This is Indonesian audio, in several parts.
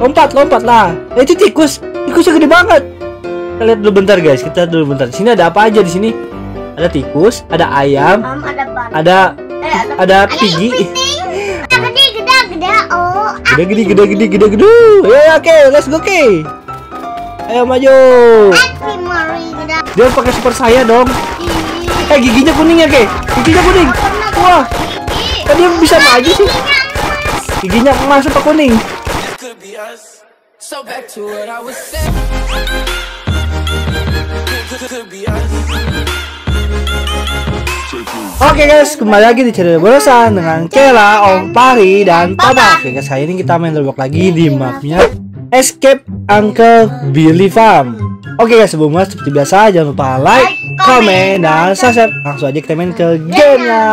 Lompat lah. Itu tikus. Tikusnya gede banget. Kita lihat dulu bentar guys. Kita dulu bentar. Di sini ada apa aja di sini? Ada tikus, ada ayam, ada pigi. Gede. Ya oke, let's go ke. Ayo maju. Dia pakai super saya dong. Giginya kuning ya, Ke? Giginya kuning. Wah. Kok dia bisa maju sih? Giginya emas apa kuning? Oke guys, kembali lagi di channel Erossan dengan Kela, Om Pari, dan Papa. Oke guys, kali ini kita main Roblox lagi di mapnya Escape Uncle Billy's Farm. Oke guys, sebelumnya seperti biasa jangan lupa like, komen, dan subscribe. Langsung aja kita main ke gamenya.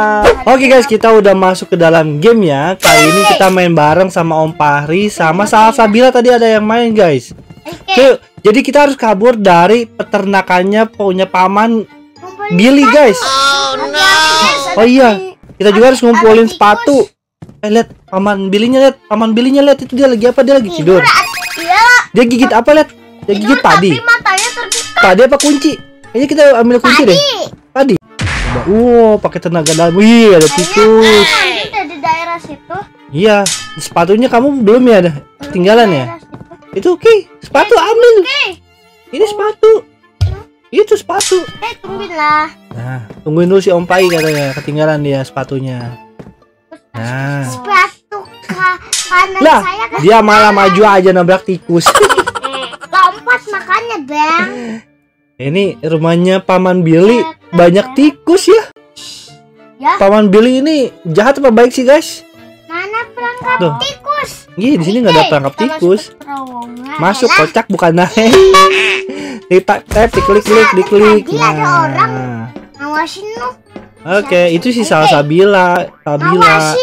Oke guys, kita udah masuk ke dalam game ya. Kali ini kita main bareng sama Om Pahri, sama Salsabila tadi ada yang main guys. Oke, jadi kita harus kabur dari peternakannya punya paman Billy guys. Oh iya, kita juga harus ngumpulin sepatu. Lihat paman Billynya, lihat paman Billynya, lihat itu dia lagi apa? Dia lagi tidur. Dia gigit apa lihat? Dia gigit padi. Padi apa kunci? Kayaknya kita ambil kunci deh. Padi. Coba. Wow, pakai tenaga dalam. Wih, ada tikus. Di daerah situ. Iya, sepatunya kamu belum ya ada. Ketinggalan ya? Itu oke. Sepatu ambil. Ini sepatu. Itu sepatu. Tungguin lah. Nah, tungguin dulu si Om Pai katanya ketinggalan dia sepatunya. Nah. Sepatu kanan saya. Dia malah maju aja nabrak tikus. Lompat makanya bang. Ini rumahnya paman Billy banyak tikus ya? Paman Billy ini jahat apa baik sih guys? Mana perangkap tikus? Iya di sini nggak ada perangkap tikus. Masuk kocak bukan naik. Diklik. Nah. Oke, itu si Salsabila. Nah,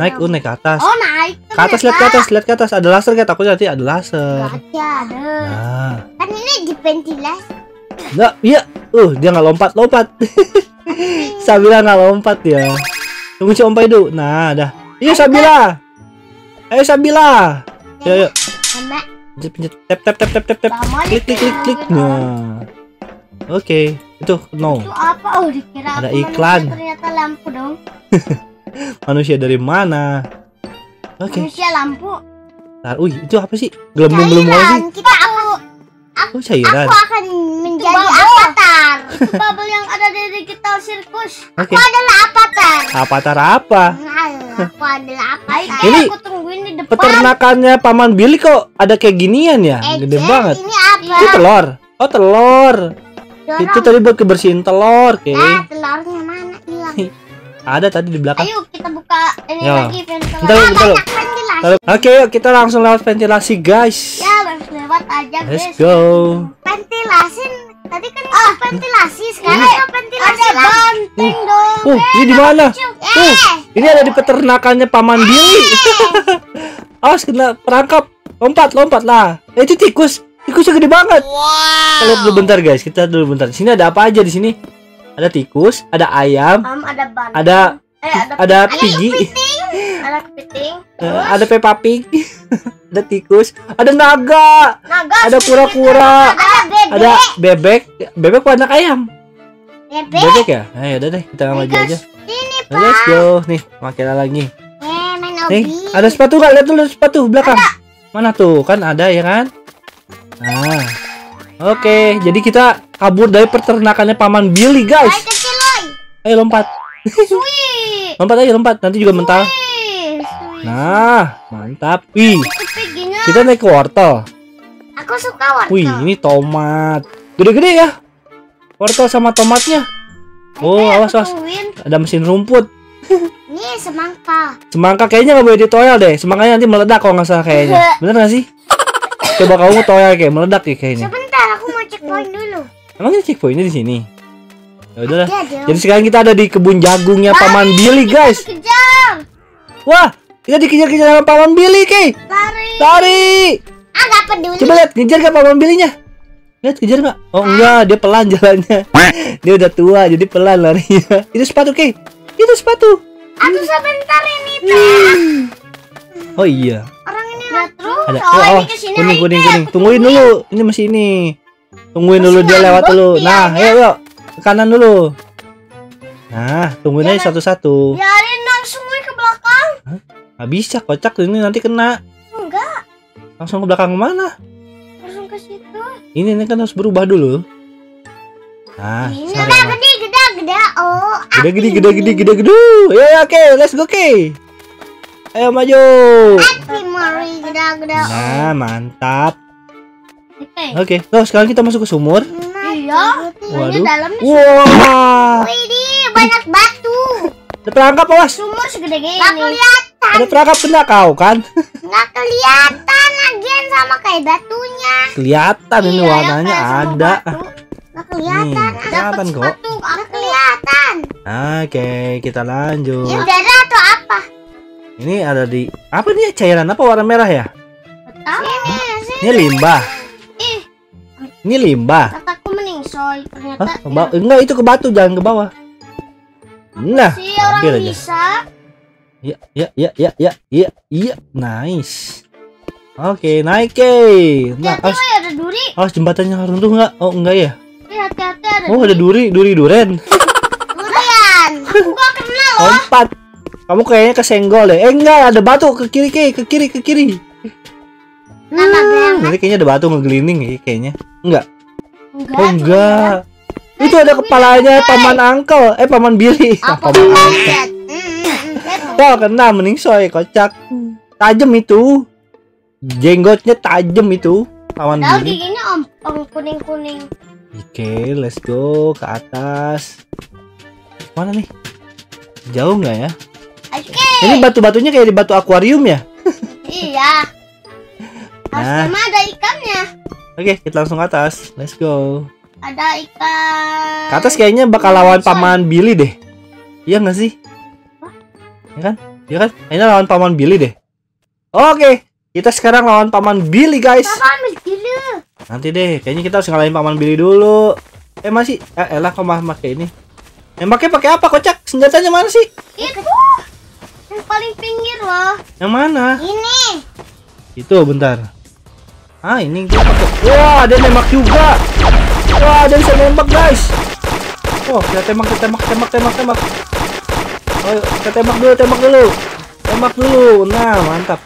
naik ke atas. Oh, naik. Lihat ke atas. Ada laser kayak takutnya nanti ada laser. Nah. Kan ini di ventilasi. Nggak, iya. Dia nggak lompat. Sabila nggak lompat ya. Tunggu si Om Paidu. Nah, dah. Iya Sabila. Ayo Sabila. Ayo. Pencet tap. Klik. Nah. Oke, itu no. Itu apa? Dikira ada iklan. Ternyata lampu dong. Manusia dari mana? Oke. Manusia lampu. Ntar, itu apa sih? Gelembung-gelembung sih. Aku cairan. Aku akan menjadi avatar. Itu bubble yang ada di digital sirkus. Okay. Aku adalah avatar. Avatar apa? Aku adalah avatar. Ini aku tungguin di depan. Peternakannya Paman Billy kok ada kayak ginian ya? Gede banget. Ini apa? Itu telur. Oh, telur. Dorong. Itu tadi buat kebersihin telur, Kek. Nah, telurnya mana hilang? Ada tadi di belakang. Ayo kita buka ini lagi ventilasi. Oke, yuk kita langsung lewat ventilasi, guys. Ya, langsung lewat aja, guys. Let's go. Ventilasi tadi kan ventilasi sekarang ke ventilasi banteng dong. Ini di mana? Ini ada di peternakannya Paman Billy. Awas kena perangkap. Lompat lah. Itu tikus. Tikusnya gede banget. Kita lihat dulu bentar, guys. Kita dulu bentar. Di sini ada apa aja di sini? Ada tikus, ada ayam, ada pigi, ada kepiting, ada Peppa Pig, ada tikus, ada naga, ada kura-kura, ada bebek warna ayam, bebek ya. Ayo udah deh, kita maju aja. Let's go, nih makinlah lagi. Nih ada sepatu nggak? Lihat dulu sepatu belakang. Mana tuh? Kan ada ya kan? Nah. Oke, jadi kita kabur dari peternakannya Paman Billy, guys. Ayo lompat. Lompat aja. Nanti juga mental. Nah, mantap. Wih. Kita naik ke wortel. Aku suka wortel. Wih, ini tomat. Gede-gede ya. Wortel sama tomatnya. Oh, awas. Ada mesin rumput. Ini semangka. Semangka kayaknya nggak boleh ditoyel deh. Semangkanya nanti meledak kalau nggak salah kayaknya. Bener nggak sih? Coba kamu toyel kayak meledak ya kayaknya. Sebentar, aku mau checkpoint dulu. Emangnya checkpointnya di sini? Ya udahlah. Jadi sekarang kita ada di kebun jagungnya Paman Billy, guys. Wah, kita dikejar-kejar sama Paman Billy, Kay. Lari. Ah, nggak peduli. Coba lihat, kejar nggak Paman Billynya? Lihat kejar nggak? Oh enggak, dia pelan jalannya. Dia udah tua, jadi pelan larinya. Itu sepatu, Kay. Itu sepatu. Aduh sebentar ini. Oh iya. Orang ini ada. Oh, kuning. Tungguin dulu. Ini masih ini. Tungguin dulu dia lewat dulu. Nah, ayo ke kanan dulu. Nah, tungguin aja satu-satu. Biarin langsung ke belakang. Nggak bisa, kocak ini nanti kena. Enggak. Langsung ke belakang mana? Langsung ke situ. Ini kan harus berubah dulu. Nah, gede. Ya, oke, let's go, oke. Ayo maju. Nah, mantap. Oke, terus sekarang kita masuk ke sumur. Iya. Waduh. Wah. Widih, banyak batu. Ada perangkap, awas. Sumur segede gini. Nggak kelihatan. Ada perangkap kena kau kan? Nggak kelihatan lagian sama kayak batunya. Kelihatan ini warnanya ada. Nggak kelihatan. Kelihatan kok. Nggak kelihatan. Oke, kita lanjut. Ini darah atau apa? Ini ada di apa nih, cairan apa warna merah ya? Ini limbah. Ini limbah. Kataku meningsoy ternyata. Enggak, itu ke batu, jangan ke bawah. Nah, hampir aja. Ya. Nice. Oke, naik ke. Nah, ada duri. Oh, jembatannya runtuh enggak? Oh, enggak ya. Hati-hati ada. Oh, ada duri. Durian. Gua kena loh. Lompat. Kamu kayaknya kesenggol deh. Enggak, ada batu ke kiri. Nanti kayaknya ada batu ngegelining ya kayaknya. Enggak. Itu ada kepalanya paman Uncle, paman Billy. Paman Uncle. Kau kena meningsoy, kocak. Tajam itu. Jenggotnya tajam itu, paman Billy. Giginya om kuning-kuning. Oke, let's go ke atas. Mana nih? Jauh nggak ya? Okay. Ini batu-batunya kayak di batu akuarium ya? Iya. Nah. Harusnya ada ikannya. Oke, kita langsung ke atas. Let's go. Ada ikan. Ke atas kayaknya bakal lawan paman Billy deh. Iya nggak sih? Hah? Ya kan? Kayaknya lawan paman Billy deh. Oke, kita sekarang lawan paman Billy guys. Paman Billy. Nanti deh, kayaknya kita harus ngalahin paman Billy dulu. Masih? Elah kok malah pakai ini. Nembaknya pakai apa, kocak? Senjatanya mana sih? Itu yang paling pinggir loh. Yang mana? Ini. Itu bentar. Ah, ini gue pakai. Wah, ada nembak juga. Wah, ada bisa nembak guys. Wah, kita tembak. Ayo, kita tembak dulu. Nah, mantap.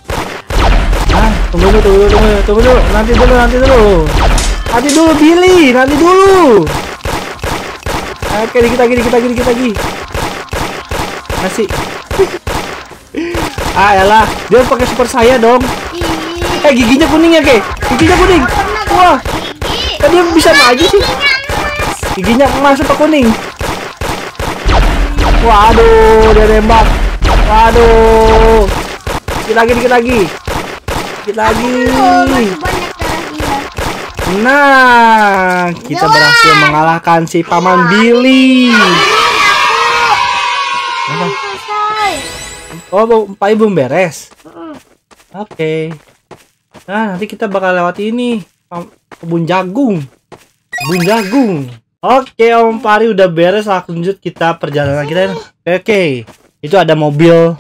Ah, tunggu dulu. Nanti dulu Billy, nanti dulu. Oke, dikit lagi. Masih. Elah, dia pakai super saya dong. Giginya kuning ya, Kek? Giginya kuning. Wah. Kan dia bisa maju sih. Giginya emas apa kuning? Waduh, dia nembak. Waduh. Dikit lagi. Nah, kita berhasil mengalahkan si paman Billy. Oh, Pak Ibu beres. Oke. Nah, nanti kita bakal lewat ini kebun jagung. Oke, Om Pari udah beres. Lanjut kita perjalanan kita. Oke. Itu ada mobil.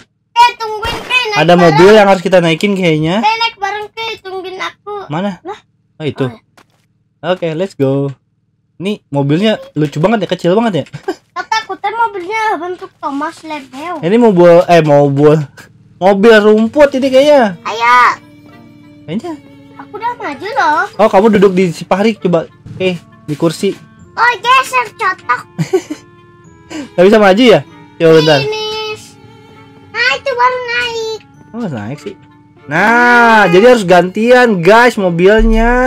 Tungguin, Kay. Ada mobil yang harus kita naikin kayaknya. Naik bareng, Kay. Tungguin aku. Mana? Oh, itu. Oke, let's go. Nih mobilnya lucu banget ya, kecil banget ya. Takutnya mobilnya bentuk Thomas Lebel. Ini mobil rumput ini kayaknya. Ayo. Kayaknya. Aku udah maju loh. Oh, kamu duduk di si Pahri coba. Di kursi. Oh, geser cotok. Gak bisa maju ya? Coba bentar. Nah, itu baru naik. Oh, naik sih. Nah, jadi harus gantian guys mobilnya.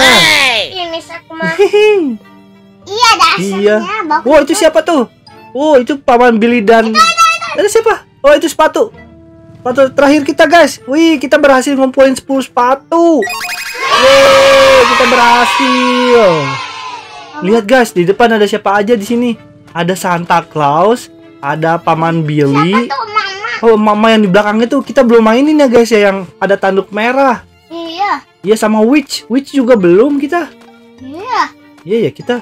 Iya, dasarnya. Wah, itu siapa tuh? Oh, itu paman Billy dan ada siapa? Oh, itu sepatu. Sepatu terakhir kita, guys. Wih, kita berhasil ngumpulin 10 sepatu. Yeay, kita berhasil. Lihat, guys, di depan ada siapa aja di sini? Ada Santa Claus, ada paman Billy. Siapa tuh, Mama? Oh, Mama yang di belakang itu kita belum mainin ya, guys, ya, yang ada tanduk merah. Iya. Iya, sama Witch juga belum kita. Iya. Iya ya, kita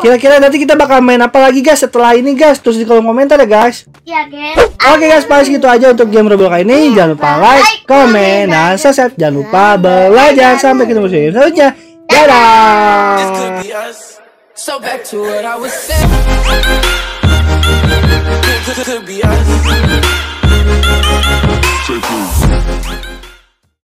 kira-kira nanti kita bakal main apa lagi guys setelah ini guys, terus di kolom komentar ya guys. Iya guys. Oke guys, paling segitu aja untuk game Roblox kali ini. Jangan lupa like, komen, dan subscribe. Jangan lupa belajar. Sampai ketemu selanjutnya. Dadah.